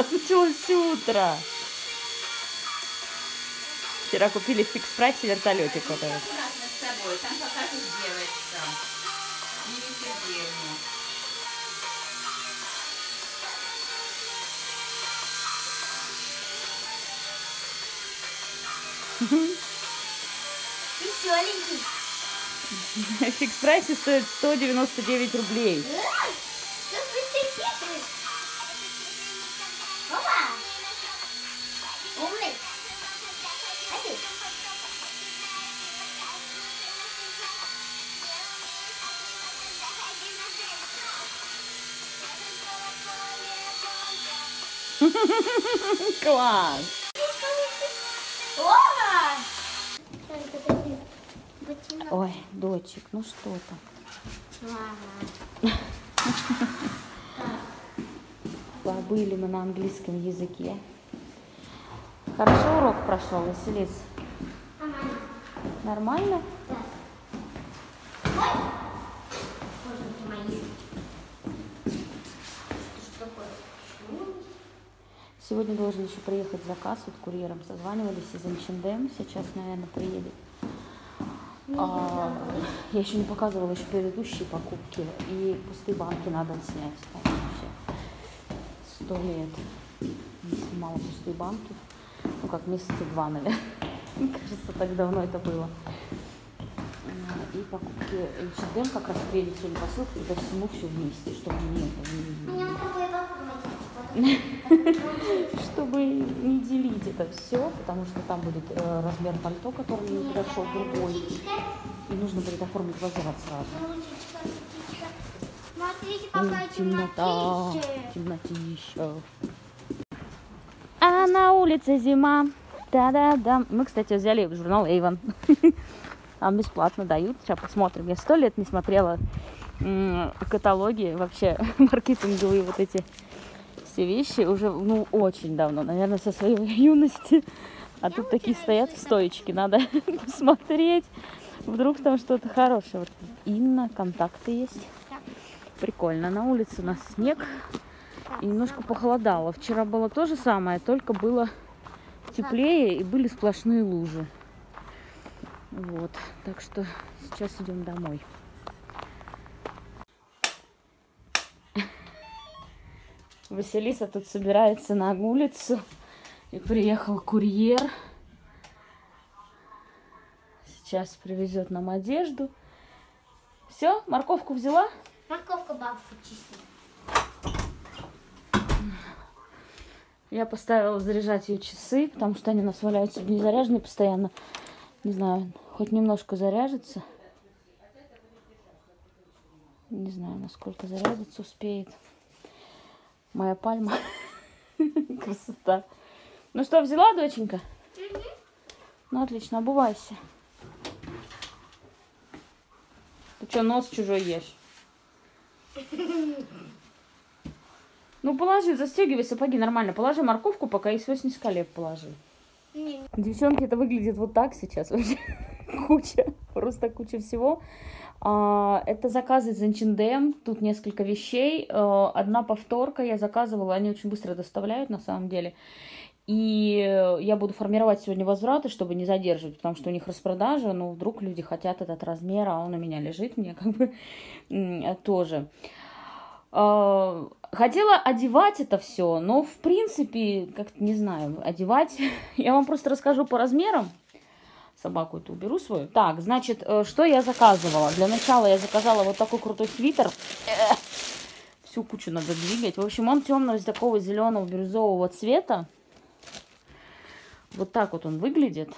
Началось утро. Вчера купили в фикс-прайсе вертолетик. Там покажут девочка. Веселенький. В фикс-прайсе стоит 199 рублей. Класс! Ой, дочек, ну что там? Побыли мы на английском языке. Хорошо урок прошел, Василис? Нормально? Да. Сегодня должен еще приехать заказ, вот курьером созванивались из H&M, сейчас, наверное, приедет. Я еще не показывала еще предыдущие покупки, и пустые банки надо снять. Там вообще 100 лет не снимала пустые банки, ну как месяца 2, наверное, кажется, так давно это было. И покупки H&M как раз приедет сегодня посылка, и ко всему все вместе, чтобы чтобы не делить это все, потому что там будет размер пальто, который не подошел другой, и нужно будет оформить возврат сразу. Смотрите, какая темнота, темнотища. А на улице зима. Да-да-да. Мы, кстати, взяли журнал Avon. Там бесплатно дают. Сейчас посмотрим. Я 100 лет не смотрела каталоги, вообще маркетинговые вот эти. Все вещи уже, ну, очень давно, наверное, со своей юности. А я тут такие стоят в стоечке, надо посмотреть. Вдруг там что-то хорошее. Вот Инна, контакты есть. Да. Прикольно. На улице у нас снег. Да. И немножко похолодало. Вчера было то же самое, только было теплее и были сплошные лужи. Вот. Так что сейчас идем домой. Василиса тут собирается на улицу, и приехал курьер. Сейчас привезет нам одежду. Все, морковку взяла? Морковка бабушка чистила. Я поставила заряжать ее часы, потому что они у нас валяются незаряженные постоянно. Не знаю, хоть немножко заряжется. Не знаю, насколько зарядится, успеет. Моя пальма. Красота. Ну что, взяла, доченька? Ну, отлично, обувайся. Ты что, нос чужой ешь? Ну, положи, застегивай сапоги нормально. Положи морковку, пока и свой снежколеп положи. Девчонки, это выглядит вот так сейчас вообще. Куча, просто куча всего. Это заказы из H&M, тут несколько вещей, одна повторка, я заказывала, они очень быстро доставляют на самом деле. И я буду формировать сегодня возвраты, чтобы не задерживать, потому что у них распродажа, но вдруг люди хотят этот размер, а он у меня лежит, мне как бы тоже. Хотела одевать это все, но в принципе, как-то не знаю, одевать, я вам просто расскажу по размерам. Собаку эту уберу свою. Так, значит, что я заказывала? Для начала я заказала вот такой крутой свитер. Всю кучу надо двигать. В общем, он темного, такого зеленого, бирюзового цвета. Вот так вот он выглядит.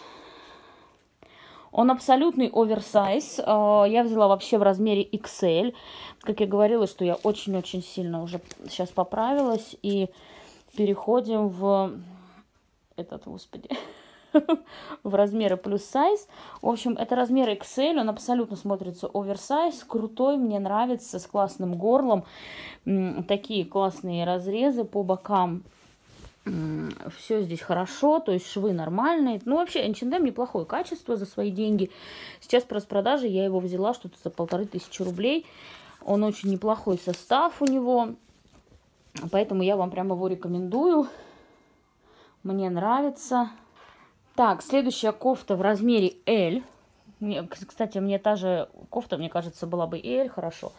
Он абсолютный оверсайз. Я взяла вообще в размере XL. Как я говорила, что я очень-очень сильно уже сейчас поправилась. И переходим в... Этот, господи... в размеры плюс сайз. В общем, это размер XL, он абсолютно смотрится оверсайз, крутой, мне нравится, с классным горлом, такие классные разрезы по бокам, все здесь хорошо, то есть швы нормальные. Ну, вообще, H&M неплохое качество за свои деньги. Сейчас по распродаже я его взяла что-то за 1500 рублей. Он очень неплохой состав у него. Поэтому я вам прямо его рекомендую. Мне нравится. Так, следующая кофта в размере L. Кстати, мне та же кофта, мне кажется, была бы L, хорошо.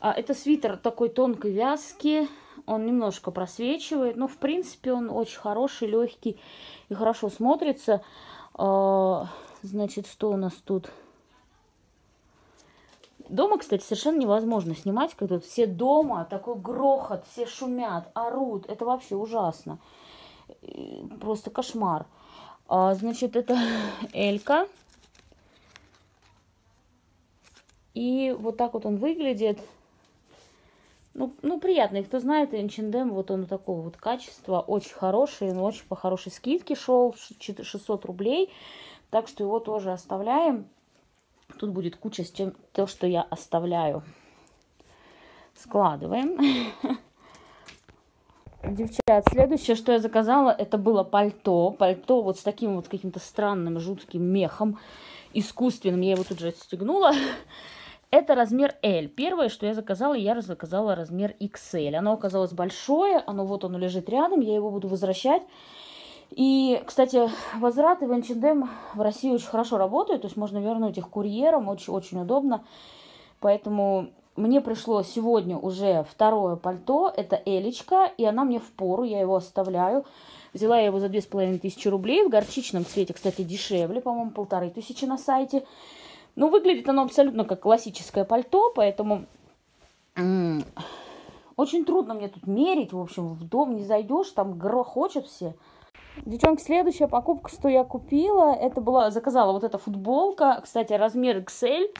Это свитер такой тонкой вязки. Он немножко просвечивает, но в принципе он очень хороший, легкий и хорошо смотрится. Значит, что у нас тут? Дома, кстати, совершенно невозможно снимать, когда все дома, такой грохот, все шумят, орут. Это вообще ужасно. Просто кошмар. Значит, это элька. И вот так вот он выглядит. Ну, приятный. Кто знает, H&M, вот он такого вот качества. Очень хороший, но очень по хорошей скидке шел. 600 рублей. Так что его тоже оставляем. Тут будет куча с чем то, что я оставляю. Складываем. Девчат, следующее, что я заказала, это было пальто. Пальто вот с таким вот каким-то странным, жутким мехом. Искусственным. Я его тут же отстегнула. Это размер L. Первое, что я заказала размер XL. Оно оказалось большое. Вот оно лежит рядом. Я его буду возвращать. И, кстати, возвраты в H&M в России очень хорошо работают. То есть можно вернуть их курьером. Очень-очень удобно. Поэтому мне пришло сегодня уже второе пальто. Это Элечка. И она мне впору. Я его оставляю. Взяла я его за 2500 рублей. В горчичном цвете, кстати, дешевле. По-моему, 1500 на сайте. Но выглядит оно абсолютно как классическое пальто. Поэтому очень трудно мне тут мерить. В общем, в дом не зайдешь. Там грохочут все. Девчонки, следующая покупка, что я купила, это была, заказала вот эта футболка, кстати, размер XL,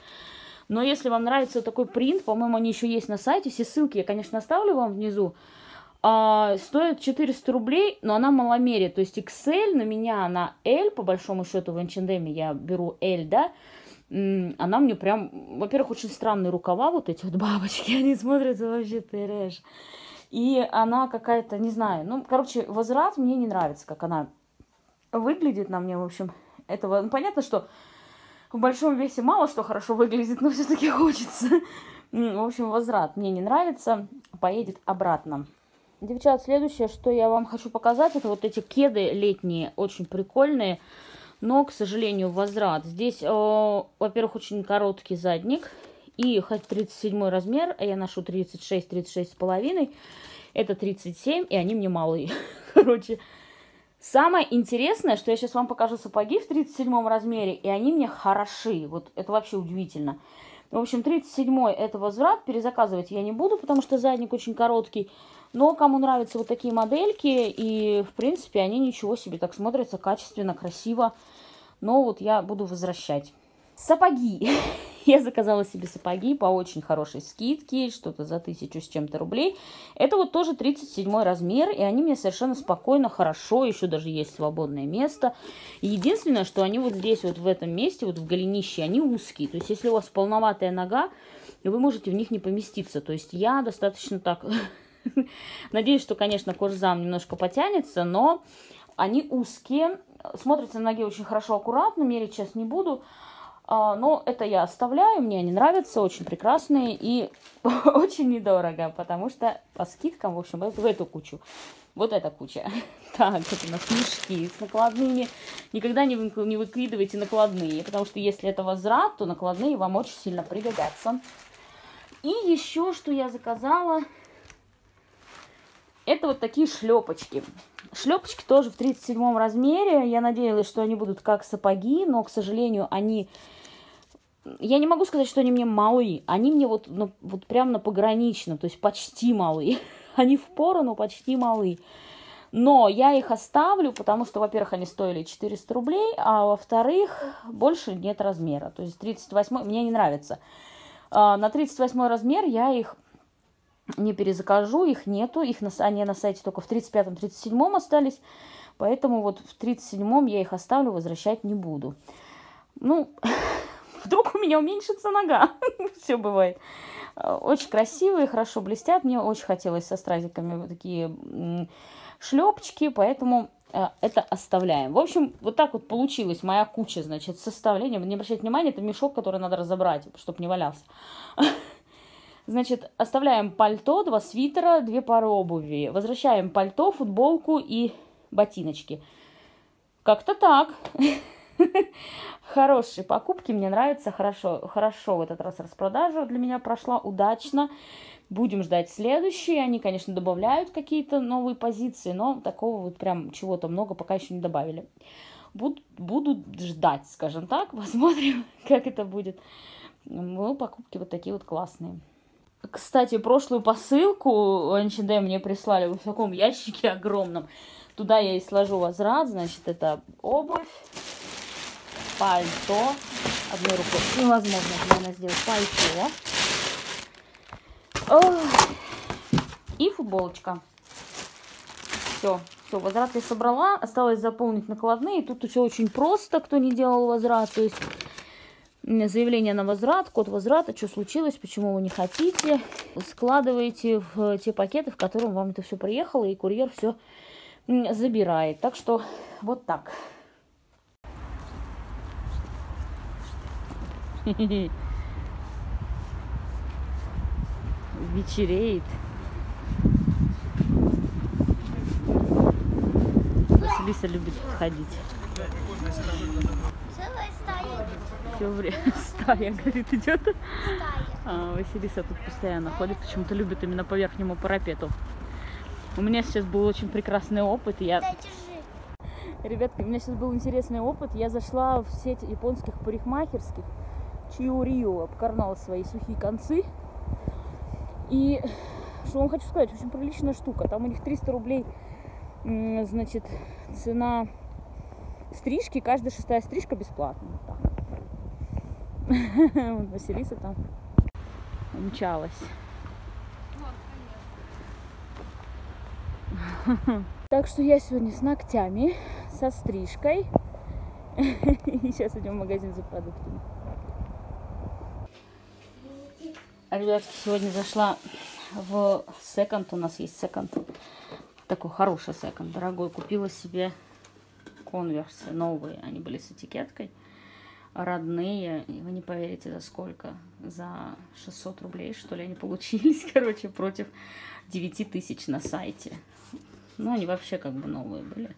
но если вам нравится такой принт, по-моему, они еще есть на сайте, все ссылки я, конечно, оставлю вам внизу, стоит 400 рублей, но она маломерие, то есть XL на меня, на L, по большому счету в H&M я беру L, да, она мне прям, во-первых, очень странные рукава, вот эти вот бабочки, они смотрятся вообще трэш. И она какая-то, не знаю, ну, короче, возврат мне не нравится, как она выглядит на мне, в общем, этого, ну, понятно, что в большом весе мало что хорошо выглядит, но все-таки хочется, в общем, возврат мне не нравится, поедет обратно. Девчат, следующее, что я вам хочу показать, это вот эти кеды летние, очень прикольные, но, к сожалению, возврат. Здесь, во-первых, очень короткий задник. И хоть 37 размер, а я ношу 36, 36,5. Это 37, и они мне малые. Короче, самое интересное, что я сейчас вам покажу сапоги в 37 размере, и они мне хороши. Вот это вообще удивительно. В общем, 37 это возврат. Перезаказывать я не буду, потому что задник очень короткий. Но кому нравятся вот такие модельки, и в принципе они ничего себе так смотрятся качественно, красиво. Но вот я буду возвращать. Сапоги. Я заказала себе сапоги по очень хорошей скидке, что-то за 1000 с чем-то рублей. Это вот тоже 37 размер, и они мне совершенно спокойно, хорошо, еще даже есть свободное место. Единственное, что они вот здесь, вот в этом месте, вот в голенище, они узкие. То есть, если у вас полноватая нога, вы можете в них не поместиться. То есть, я достаточно так... Надеюсь, что, конечно, корзам немножко потянется, но они узкие. Смотрятся на ноге очень хорошо, аккуратно, мерить сейчас не буду. Но это я оставляю, мне они нравятся, очень прекрасные и очень недорого, потому что по скидкам, в общем, в эту кучу. Вот эта куча. Так, это у нас мешки с накладными. Никогда не выкидывайте накладные, потому что если это возврат, то накладные вам очень сильно пригодятся. И еще, что я заказала, это вот такие шлепочки. Шлепочки тоже в 37 размере. Я надеялась, что они будут как сапоги, но, к сожалению, они... Я не могу сказать, что они мне малы. Они мне вот прям на погранично, то есть почти малы. Они впору, но почти малы. Но я их оставлю, потому что, во-первых, они стоили 400 рублей, а во-вторых, больше нет размера. То есть 38 мне не нравится. На 38 размер я их... не перезакажу, их нету, они на сайте только в 35-37 остались, поэтому вот в 37-м я их оставлю, возвращать не буду. Ну, вдруг у меня уменьшится нога, все бывает. Очень красивые, хорошо блестят, мне очень хотелось со стразиками вот такие шлепочки, поэтому это оставляем. В общем, вот так вот получилась моя куча, значит, составления. Не обращайте внимания, это мешок, который надо разобрать, чтобы не валялся. Значит, оставляем пальто, два свитера, две пары обуви. Возвращаем пальто, футболку и ботиночки. Как-то так. Хорошие покупки, мне нравится. Хорошо в этот раз распродажа для меня прошла удачно. Будем ждать следующие. Они, конечно, добавляют какие-то новые позиции, но такого вот прям чего-то много пока еще не добавили. Буду ждать, скажем так. Посмотрим, как это будет. Ну, покупки вот такие вот классные. Кстати, прошлую посылку H&M мне прислали в таком ящике огромном. Туда я и сложу возврат. Значит, это обувь, пальто. Одной рукой невозможно, наверное, сделать пальто. Ой. И футболочка. Все. Все, возврат я собрала. Осталось заполнить накладные. Тут все очень просто, кто не делал возврат. То есть заявление на возврат, код возврата, что случилось, почему вы не хотите. Складываете в те пакеты, в котором вам это все приехало, и курьер все забирает. Так что вот так. Вечереет. Василиса любит ходить. Целая стая. Все время стая, говорит, идет. Стая. А Василиса тут постоянно ходит, почему-то любит именно по верхнему парапету. У меня сейчас был очень прекрасный опыт. Ребятки, у меня сейчас был интересный опыт. Я зашла в сеть японских парикмахерских. Chio Rio, обкорнала свои сухие концы. И что вам хочу сказать, очень приличная штука. Там у них 300 рублей, значит, цена стрижки. Каждая шестая стрижка бесплатная. Василиса там умчалась. Так что я сегодня с ногтями, со стрижкой. И сейчас идем в магазин за продуктами. Ребятки, сегодня зашла в Second. У нас есть Second. Такой хороший Second, дорогой. Купила себе Converse новые. Они были с этикеткой. Родные. И вы не поверите, за сколько. За 600 рублей, что ли, они получились, короче, против 9000 на сайте. Ну, они вообще как бы новые были.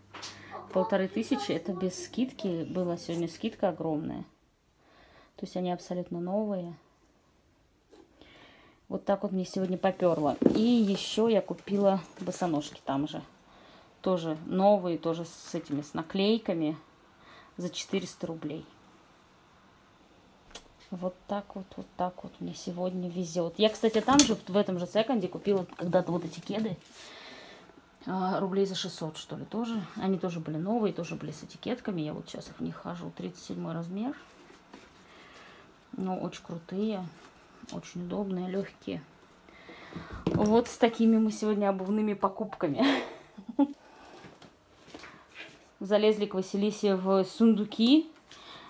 1500. Это без скидки. Была сегодня скидка огромная. То есть они абсолютно новые. Вот так вот мне сегодня поперло. И еще я купила босоножки там же. Тоже новые, тоже с этими, с наклейками. За 400 рублей. Вот так вот мне сегодня везет. Я, кстати, там же, в этом же Секонде купила когда-то вот эти кеды. Рублей за 600, что ли, тоже. Они тоже были новые, тоже были с этикетками. Я вот сейчас в них хожу. 37 размер. Но очень крутые. Очень удобные, легкие. Вот с такими мы сегодня обувными покупками. Залезли к Василисе в сундуки.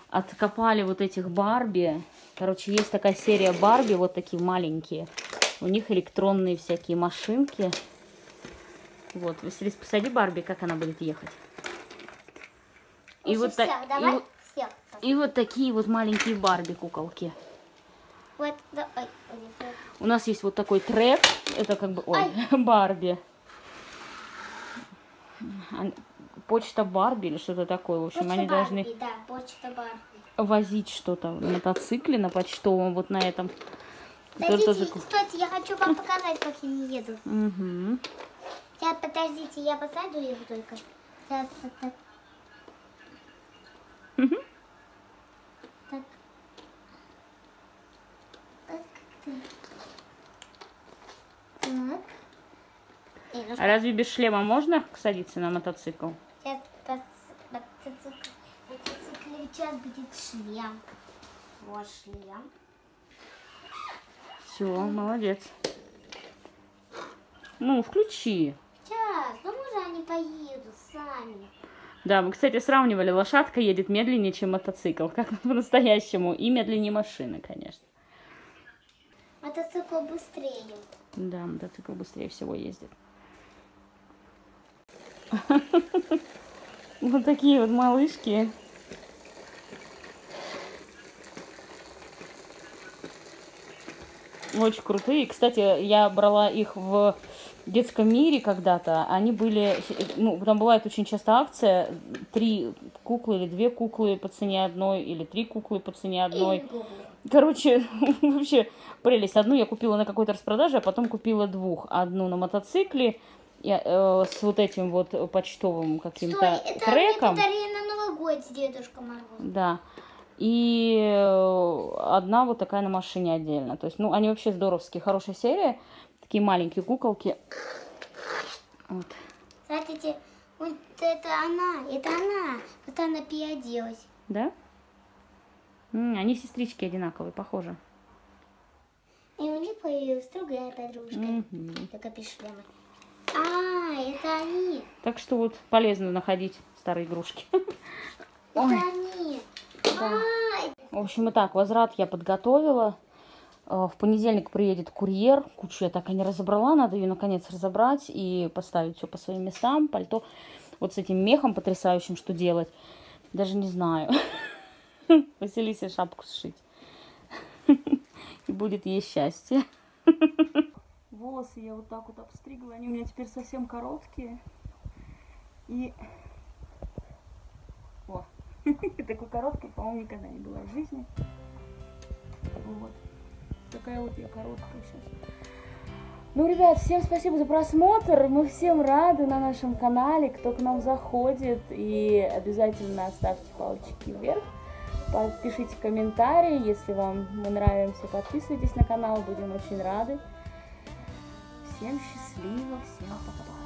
Откопали вот этих Барби. Короче, есть такая серия Барби, вот такие маленькие. У них электронные всякие машинки. Вот, Василис, посади Барби, как она будет ехать. И вот, вот такие вот маленькие Барби-куколки. У нас есть вот такой трек. Это как бы... Ой, Барби. Почта Барби или что-то такое. В общем, почта они Барби, должны возить что-то на мотоцикле, на почтовом, вот на этом. Подождите, тоже... стойте, я хочу вам показать, как я не еду. Угу. Сейчас, подождите, я посаду его только. Сейчас, так. Угу. Так. А разве без шлема можно садиться на мотоцикл? Сейчас мотоцикл будет шлем. Вот шлем. Все, молодец. Ну, включи. Сейчас, ну уже они поедут сами. Да, мы, кстати, сравнивали, лошадка едет медленнее, чем мотоцикл, как по-настоящему. И медленнее машины, конечно. Мотоцикл быстрее. Да, мотоцикл быстрее всего ездит. Вот такие вот малышки. Очень крутые. Кстати, я брала их в детском мире когда-то. Они были... Ну, там бывает очень часто акция. 3 куклы или 2 куклы по цене одной. Или 3 куклы по цене одной. Короче, вообще прелесть. Одну я купила на какой-то распродаже, а потом купила 2. Одну на мотоцикле с вот этим вот почтовым каким-то треком. Мне подарили на Новый год с Дедушкой Морозом. Да. И одна вот такая на машине отдельно. То есть, ну, они вообще здоровские. Хорошая серия. Такие маленькие куколки. Вот. Смотрите, вот это она. Это она. Вот она переоделась. Да? Они сестрички одинаковые, похожи. И у них появилась другая подружка. Только без шлема. А, это они. Так что вот полезно находить старые игрушки. Это они. Да. В общем, и так, возврат я подготовила. В понедельник приедет курьер. Кучу я так и не разобрала. Надо ее, наконец, разобрать и поставить все по своим местам. Пальто вот с этим мехом потрясающим, что делать? Даже не знаю. Василисе шапку сшить. И будет ей счастье. Волосы я вот так вот обстригла. Они у меня теперь совсем короткие. И... О! Такой короткой, по-моему, никогда не была в жизни. Вот. Такая вот я короткая сейчас. Ну, ребят, всем спасибо за просмотр. Мы всем рады на нашем канале, кто к нам заходит. И обязательно ставьте палочки вверх. Пишите комментарии, если вам мы нравимся. Подписывайтесь на канал, будем очень рады. Всем счастливо, всем пока-пока.